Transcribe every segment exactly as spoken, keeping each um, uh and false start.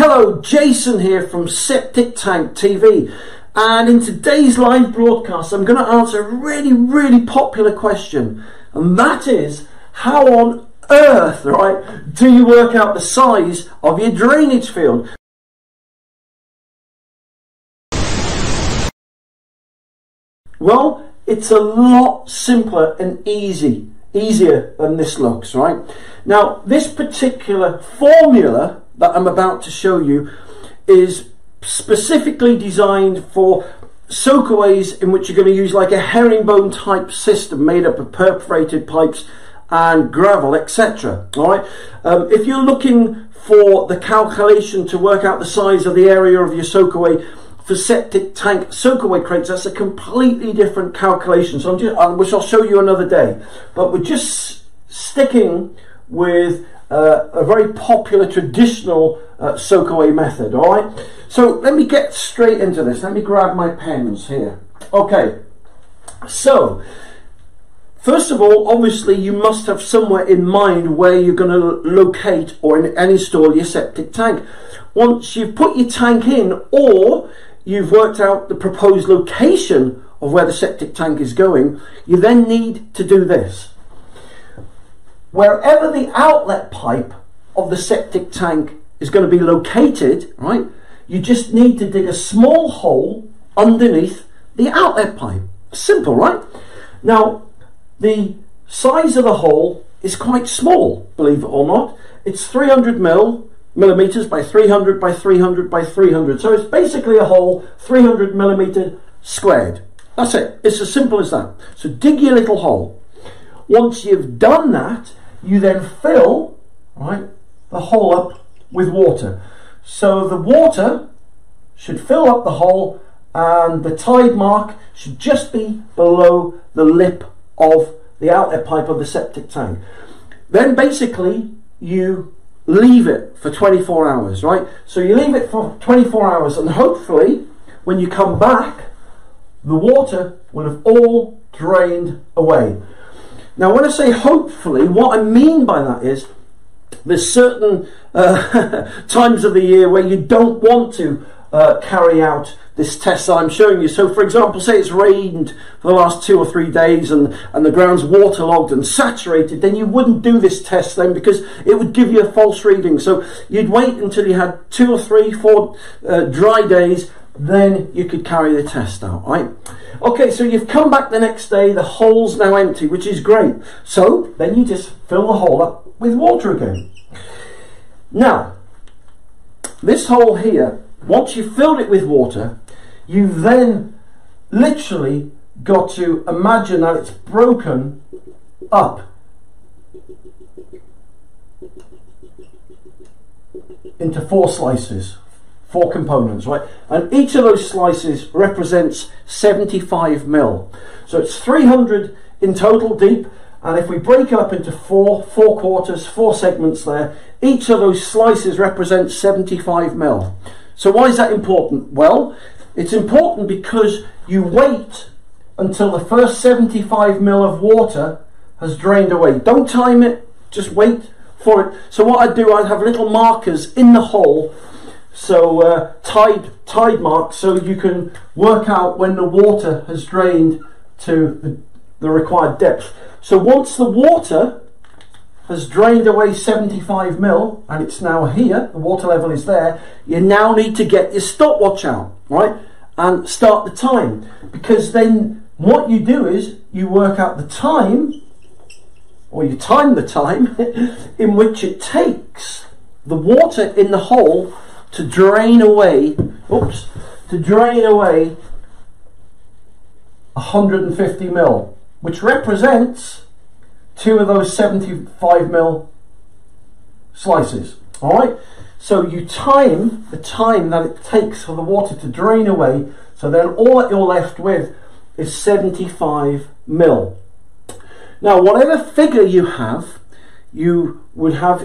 Hello, Jason here from Septic Tank T V, and in today's live broadcast I'm going to answer a really really popular question, and that is, how on earth, right, do you work out the size of your drainage field? Well, it's a lot simpler and easy easier than this looks, right? Now, this particular formula that I'm about to show you is specifically designed for soakaways in which you're going to use like a herringbone type system made up of perforated pipes and gravel, et cetera. All right. Um, if you're looking for the calculation to work out the size of the area of your soakaway for septic tank soakaway crates, that's a completely different calculation. So I'm just, I, which I'll show you another day. But we're just sticking with Uh, a very popular traditional uh, soakaway method, alright? So let me get straight into this. Let me grab my pens here. Okay, so first of all, obviously you must have somewhere in mind where you're going to locate or in, and install your septic tank. Once you've put your tank in, or you've worked out the proposed location of where the septic tank is going, you then need to do this. Wherever the outlet pipe of the septic tank is going to be located, right, you just need to dig a small hole underneath the outlet pipe. Simple, right? Now, the size of the hole is quite small, believe it or not. It's three hundred millimeters by three hundred by three hundred by three hundred. So it's basically a hole three hundred millimeter squared. That's it. It's as simple as that. So dig your little hole. Once you've done that, you then fill, right, the hole up with water. So the water should fill up the hole, and the tide mark should just be below the lip of the outlet pipe of the septic tank. Then basically you leave it for twenty-four hours, right? So you leave it for twenty-four hours, and hopefully when you come back, the water will have all drained away. Now, when I say hopefully, what I mean by that is there's certain uh, times of the year where you don't want to uh, carry out this test that I'm showing you. So, for example, say it's rained for the last two or three days and, and the ground's waterlogged and saturated, then you wouldn't do this test then, because it would give you a false reading. So you'd wait until you had two or three, four uh, dry days, then you could carry the test out, right? Okay, so you've come back the next day, the hole's now empty, which is great. So then you just fill the hole up with water again. Now, this hole here, once you've filled it with water, you've then literally got to imagine that it's broken up into four slices. Four components, right? And each of those slices represents seventy-five mil. So it's three hundred in total deep, and if we break it up into four, four quarters, four segments there, each of those slices represents seventy-five mil. So why is that important? Well, it's important because you wait until the first seventy-five mil of water has drained away. Don't time it, just wait for it. So what I'd do, I'd have little markers in the hole, so uh, tide, tide mark, so you can work out when the water has drained to the, the required depth. So once the water has drained away seventy-five mil, and it's now here, the water level is there, you now need to get your stopwatch out, right, and start the time, because then what you do is you work out the time, or you time the time in which it takes the water in the hole to drain away, oops, to drain away one hundred fifty mil, which represents two of those seventy-five mil slices. All right, so you time the time that it takes for the water to drain away, so then all that you're left with is seventy-five mil. Now, whatever figure you have, you would have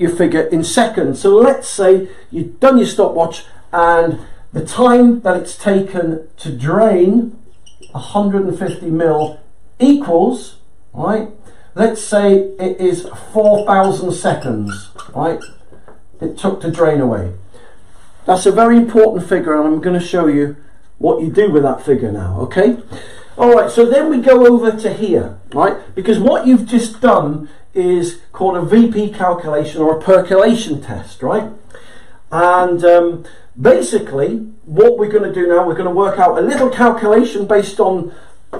your figure in seconds. So let's say you've done your stopwatch and the time that it's taken to drain one hundred fifty mil equals, right, let's say it is four thousand seconds, right, it took to drain away. That's a very important figure, and I'm going to show you what you do with that figure now, okay? Alright, so then we go over to here, right? Because what you've just done is called a V P calculation or a percolation test, right? And um, basically, what we're going to do now, we're going to work out a little calculation based on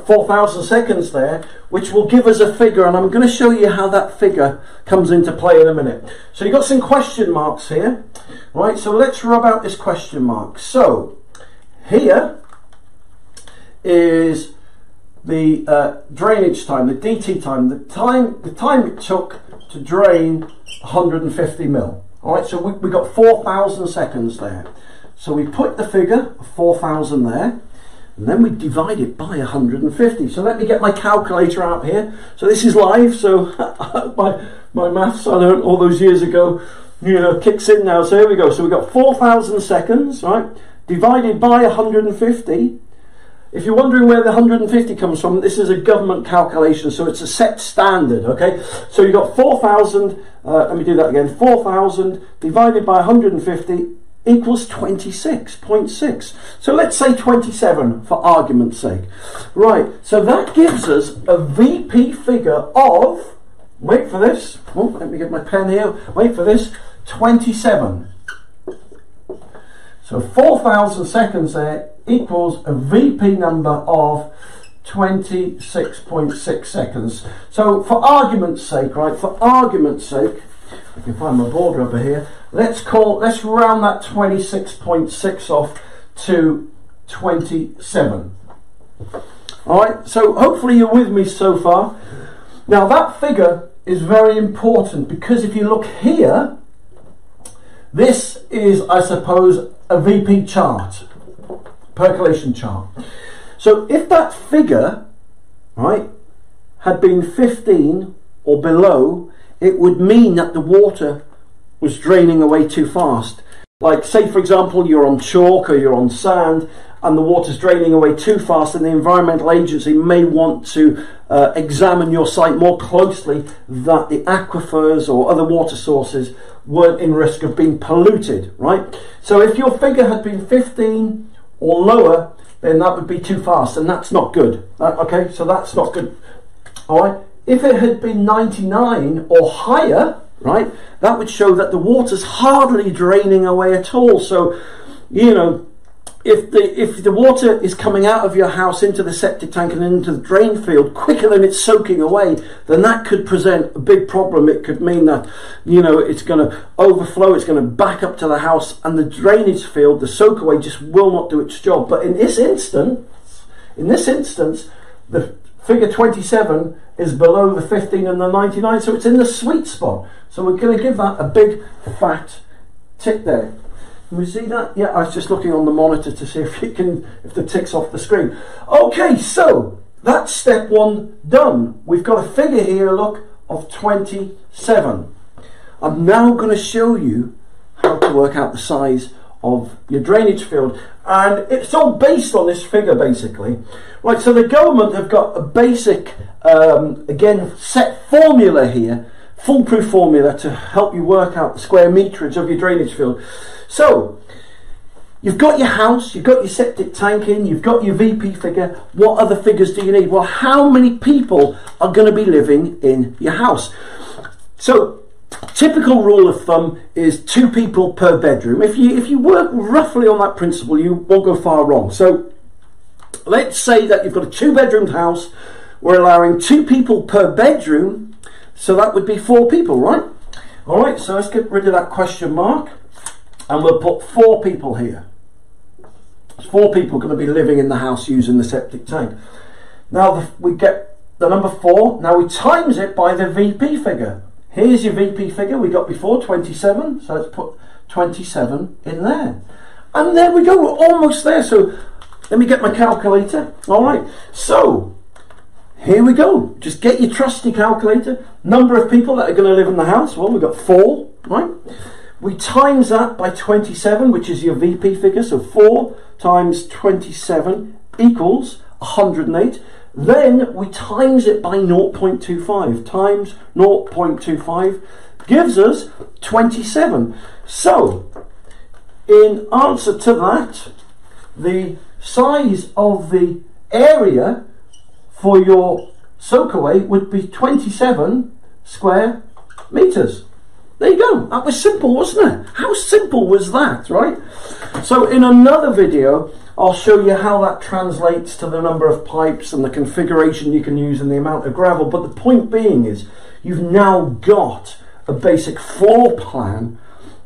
four thousand seconds there, which will give us a figure, and I'm going to show you how that figure comes into play in a minute. So you've got some question marks here, right? So let's rub out this question mark. So here is the uh, drainage time, the D T time, the time the time it took to drain one hundred fifty mil. All right, so we, we got four thousand seconds there. So we put the figure of four thousand there, and then we divide it by one hundred fifty. So let me get my calculator out here. So this is live, so my, my maths I learned all those years ago, you know, kicks in now. So here we go. So we've got four thousand seconds, right, divided by one hundred fifty. If you're wondering where the one hundred fifty comes from, this is a government calculation, so it's a set standard, okay? So you've got four thousand, uh, let me do that again, four thousand divided by one hundred fifty equals twenty-six point six. So let's say twenty-seven for argument's sake. Right, so that gives us a V P figure of, wait for this, oh, let me get my pen here, wait for this, twenty-seven. So four thousand seconds there equals a V P number of twenty-six point six seconds. So for argument's sake, right, for argument's sake, I can find my board rubber here, let's call, let's round that twenty-six point six off to twenty-seven. Alright, so hopefully you're with me so far. Now that figure is very important because if you look here, this is, I suppose, a V P chart, percolation chart. So if that figure, right, had been fifteen or below, it would mean that the water was draining away too fast. Like, say for example, you're on chalk or you're on sand and the water's draining away too fast, and the environmental agency may want to uh, examine your site more closely that the aquifers or other water sources weren't in risk of being polluted, right? So if your figure had been fifteen or lower, then that would be too fast, and that's not good. That, okay, so that's not good. All right, if it had been ninety-nine or higher, right, that would show that the water's hardly draining away at all. So, you know, if the if the water is coming out of your house into the septic tank and into the drain field quicker than it's soaking away, then that could present a big problem. It could mean that, you know, it's going to overflow, it's going to back up to the house, and the drainage field, the soakaway, just will not do its job. But in this instance, in this instance, the figure twenty-seven is below the fifteen and the ninety-nine, so it's in the sweet spot. So we're going to give that a big fat tick there. Can we see that? Yeah, I was just looking on the monitor to see if you can, if the tick's off the screen. Okay, so that's step one done. We've got a figure here, look, of twenty-seven. I'm now going to show you how to work out the size of your drainage field, and it's all based on this figure basically. Right, so the government have got a basic, um, again, set formula here, foolproof formula to help you work out the square meterage of your drainage field. So, you've got your house, you've got your septic tank in, you've got your V P figure. What other figures do you need? Well, how many people are going to be living in your house? So, typical rule of thumb is two people per bedroom. If you, if you work roughly on that principle, you won't go far wrong. So, let's say that you've got a two-bedroomed house. We're allowing two people per bedroom, so that would be four people, right? All right, so let's get rid of that question mark. And we'll put four people here. There's four people going to be living in the house using the septic tank. Now we get the number four. Now we times it by the V P figure. Here's your V P figure we got before, twenty-seven. So let's put twenty-seven in there. And there we go, we're almost there. So let me get my calculator. All right, so here we go. Just get your trusty calculator. Number of people that are going to live in the house. Well, we've got four, right? We times that by twenty-seven, which is your V P figure, so four times twenty-seven equals one hundred and eight. Then we times it by zero point two five, times zero point two five gives us twenty-seven. So, in answer to that, the size of the area for your soakaway would be twenty-seven square meters. There you go. That was simple, wasn't it? How simple was that, right? So in another video, I'll show you how that translates to the number of pipes and the configuration you can use and the amount of gravel. But the point being is you've now got a basic floor plan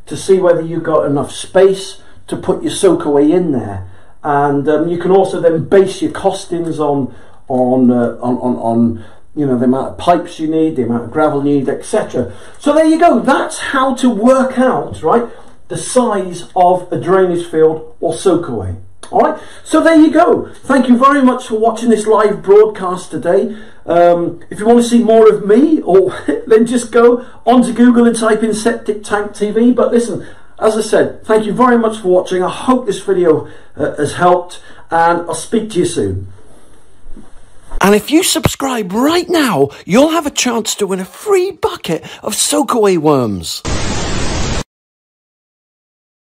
to see whether you've got enough space to put your soakaway in there. And um, you can also then base your costings on on, uh, on on on you know, the amount of pipes you need, the amount of gravel you need, et cetera. So there you go. That's how to work out, right, the size of a drainage field or soakaway. All right. So there you go. Thank you very much for watching this live broadcast today. Um, if you want to see more of me, or then just go onto Google and type in Septic Tank T V. But listen, as I said, thank you very much for watching. I hope this video uh, has helped, and I'll speak to you soon. And if you subscribe right now, you'll have a chance to win a free bucket of soakaway worms.